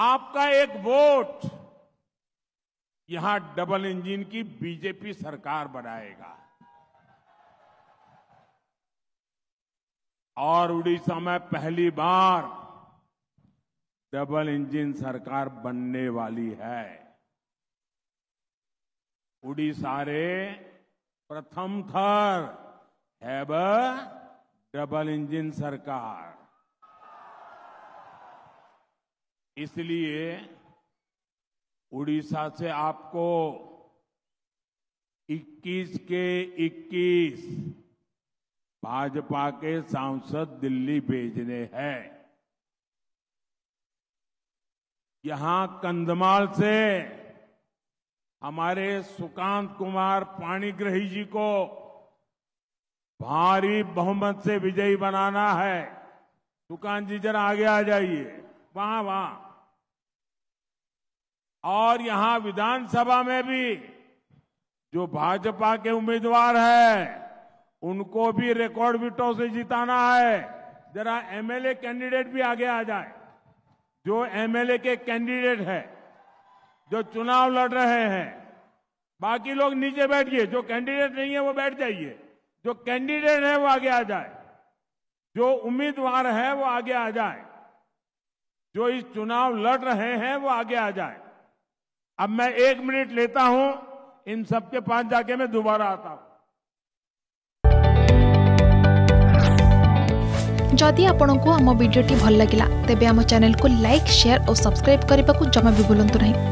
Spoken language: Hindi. आपका एक वोट यहां डबल इंजन की बीजेपी सरकार बनाएगा। और उड़ीसा में पहली बार डबल इंजन सरकार बनने वाली है। उड़ीसा रे प्रथम थर है डबल इंजन सरकार। इसलिए उड़ीसा से आपको 21 के 21 भाजपा के सांसद दिल्ली भेजने हैं। यहां कंधमाल से हमारे सुकांत कुमार पाणिग्रही जी को भारी बहुमत से विजयी बनाना है। सुकांत जी जरा आगे आ जाइए, वहां। और यहां विधानसभा में भी जो भाजपा के उम्मीदवार हैं उनको भी रिकॉर्ड वोटों से जिताना है। जरा एमएलए कैंडिडेट भी आगे आ जाए। जो एमएलए के कैंडिडेट है, जो चुनाव लड़ रहे हैं, बाकी लोग नीचे बैठिए। जो कैंडिडेट नहीं है वो बैठ जाइए, जो कैंडिडेट है वो आगे आ जाए, जो उम्मीदवार है वो आगे आ जाए, जो इस चुनाव लड़ रहे हैं वो आगे आ जाए। अब मैं 1 मिनट लेता हूं, इन सबके पास जाके मैं दोबारा आता हूं। जदि आपंक आम भिडी भल लगा तेब आम चैनल को लाइक, शेयर और सब्सक्राइब करने को जमा भी भूलु नहीं।